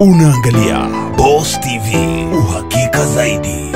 Unaangalia Boss TV, uhakika zaidi.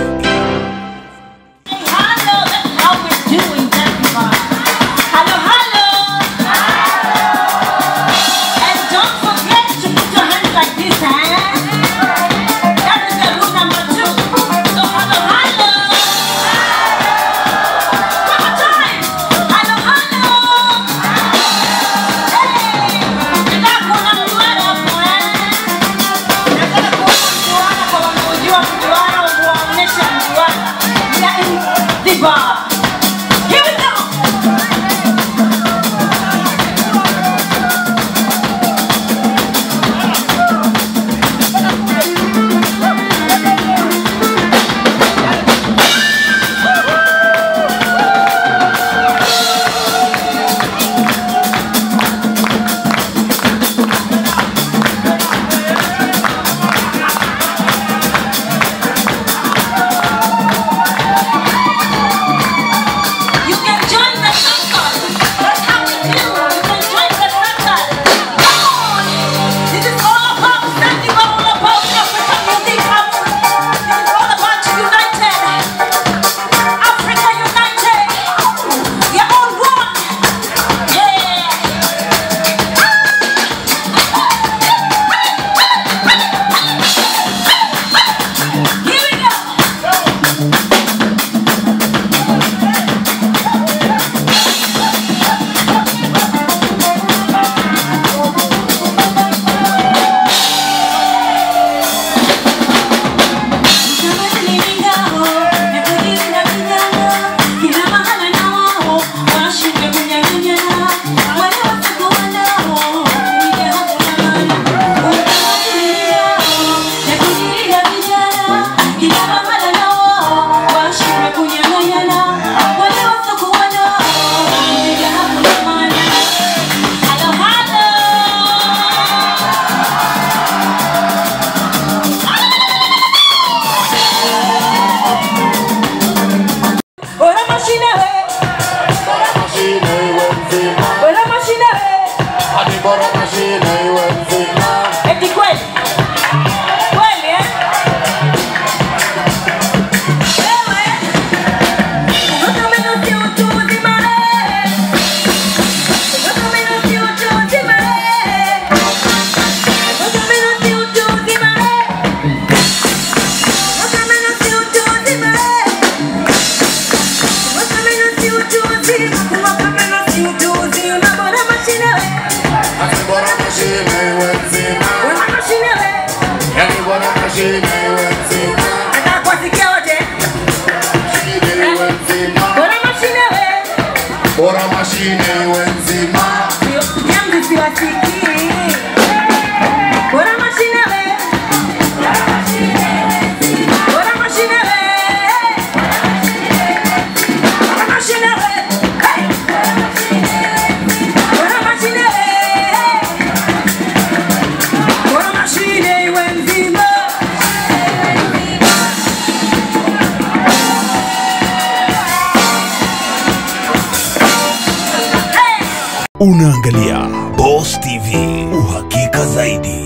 Unaangalia Boss TV, uhakika zaidi.